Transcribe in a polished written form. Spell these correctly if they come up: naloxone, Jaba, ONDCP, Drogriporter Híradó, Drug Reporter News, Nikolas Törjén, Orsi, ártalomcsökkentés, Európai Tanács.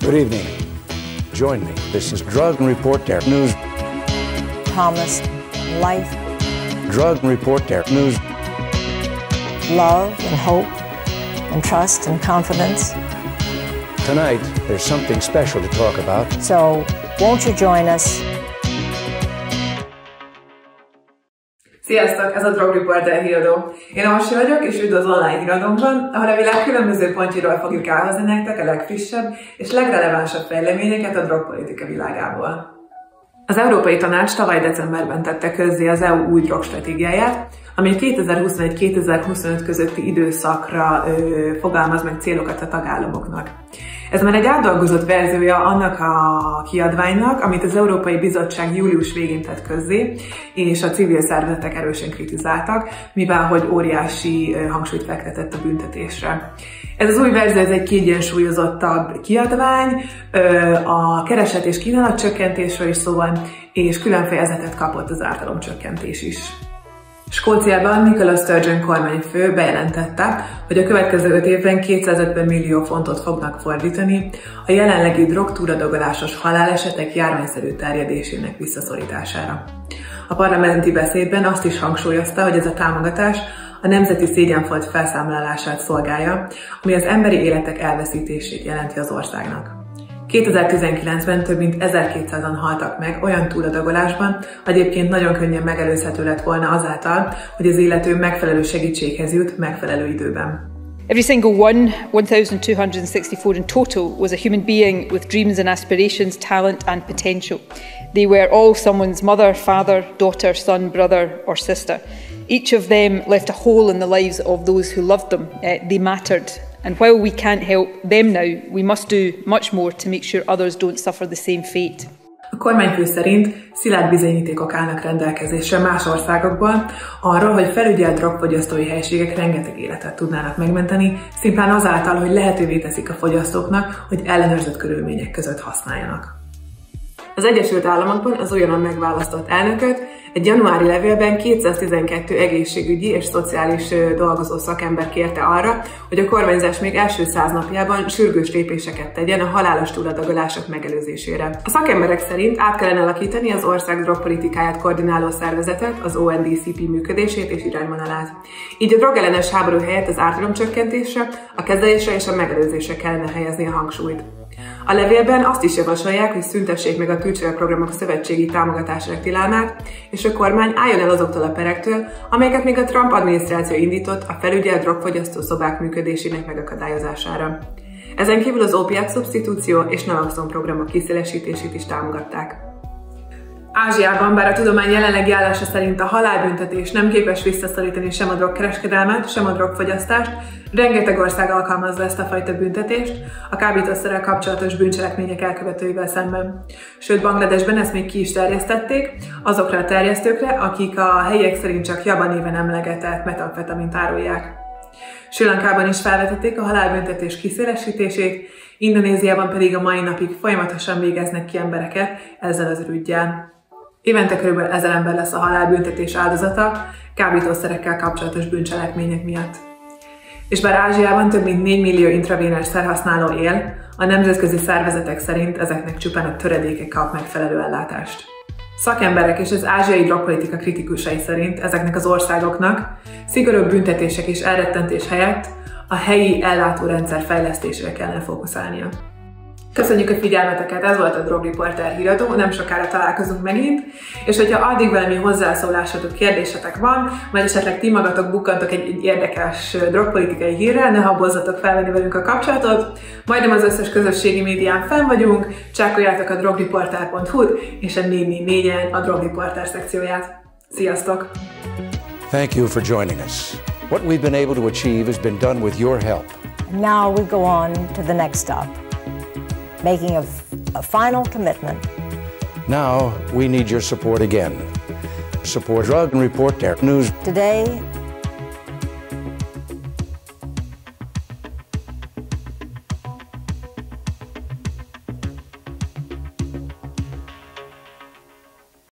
Good evening. Join me. This is Drug Reporter News. Thomas. Life. Drug Reporter News. Love and hope and trust and confidence. Tonight, there's something special to talk about. So, won't you join us? Sziasztok! Ez a Drogriporter Híradó. Én Orsi vagyok, és üdv az online híradómban, ahol a világ különböző pontjairól fogjuk elhozni nektek a legfrissebb és legrelevánsabb fejleményeket a drogpolitika világából. Az Európai Tanács tavaly decemberben tette közzé az EU új drogstratégiáját, ami 2021-2025 közötti időszakra fogalmaz meg célokat a tagállamoknak. Ez már egy átdolgozott verziója annak a kiadványnak, amit az Európai Bizottság július végén tett közzé, és a civil szervezetek erősen kritizáltak, mivel hogy óriási hangsúlyt fektetett a büntetésre. Ez az új verzió egy kiegyensúlyozottabb kiadvány, a kereslet és kínálat csökkentésről is szó van, és külön fejezetet kapott az ártalomcsökkentés is. Skóciában Nikolas Törjén kormányfő bejelentette, hogy a következő 5 évben 250 millió fontot fognak fordítani a jelenlegi drogtúradogolásos halálesetek járványszerű terjedésének visszaszorítására. A parlamenti beszédben azt is hangsúlyozta, hogy ez a támogatás a nemzeti szégyenfolt felszámolását szolgálja, ami az emberi életek elveszítését jelenti az országnak. 2019-ben több mint 1200-an haltak meg olyan túladagolásban, egyébként nagyon könnyen megelőzhető lett volna azáltal, hogy az illető megfelelő segítséghez jut megfelelő időben. Every single one, 1,264 in total, was a human being with dreams and aspirations, talent and potential. They were all someone's mother, father, daughter, son, brother or sister. Each of them left a hole in the lives of those who loved them. They mattered. And while we can't help them now, we must do much more to make sure others don't suffer the same fate. A kormányfő szerint szilárd bizonyítékok állnak rendelkezésre más országokból arról, hogy felügyelt drogfogyasztói helységek rengeteg életet tudnának megmenteni, szimplán azáltal, hogy lehetővé teszik a fogyasztóknak, hogy ellenőrzött körülmények között használjanak. Az Egyesült Államokban az újonnan megválasztott elnököt egy januári levélben 212 egészségügyi és szociális dolgozó szakember kérte arra, hogy a kormányzás még első 100 napjában sürgős lépéseket tegyen a halálos túladagolások megelőzésére. A szakemberek szerint át kellene alakítani az ország drogpolitikáját koordináló szervezetet, az ONDCP működését és irányvonalát. Így a drogellenes háború helyett az ártalomcsökkentésre, a kezelésre és a megelőzésre kellene helyezni a hangsúlyt. A levélben azt is javasolják, hogy szüntessék meg a tűzoltóprogramok szövetségi támogatásának tilalmát, és a kormány álljon el azoktól a perektől, amelyeket még a Trump adminisztráció indított a felügyelt drogfogyasztó szobák működésének megakadályozására. Ezen kívül az ópiát szubstitúció és naloxone programok kiszélesítését is támogatták. Ázsiában, bár a tudomány jelenlegi állása szerint a halálbüntetés nem képes visszaszorítani sem a drogkereskedelmet, sem a drogfogyasztást, rengeteg ország alkalmazza ezt a fajta büntetést a kábítószerrel kapcsolatos bűncselekmények elkövetőivel szemben. Sőt, Bangladesben ezt még ki is terjesztették azokra a terjesztőkre, akik a helyiek szerint csak Jaba néven emlegetett metamfetamint árulják. Sri Lankában is felvetették a halálbüntetés kiszélesítését, Indonéziában pedig a mai napig folyamatosan végeznek ki embereket ezzel az ürüggyel. Évente körülbelül 1000 ember lesz a halálbüntetés áldozata kábítószerekkel kapcsolatos bűncselekmények miatt. És bár Ázsiában több mint 4 millió intravénás szerhasználó él, a nemzetközi szervezetek szerint ezeknek csupán a töredéke kap megfelelő ellátást. Szakemberek és az ázsiai drogpolitika kritikusai szerint ezeknek az országoknak szigorúbb büntetések és elrettentés helyett a helyi ellátórendszer fejlesztésére kellene fókuszálnia. Köszönjük a figyelmeteket, ez volt a Drogriporter Híradó, nem sokára találkozunk megint, és hogyha addig valami hozzászólásotok, kérdésetek van, vagy esetleg ti magatok bukkantok egy érdekes drogpolitikai hírrel, ne habozzatok felvenni velünk a kapcsolatot, majdnem az összes közösségi médián fenn vagyunk, csekkoljátok a drogriporter.hu-t és a 444-en a Drogriporter szekcióját. Sziasztok! Thank you for joining us. What we've been able to achieve has been done with your help. Now we go on to the next stop. Making a final commitment. Now we need your support again. Support Drug Reporter News. Today,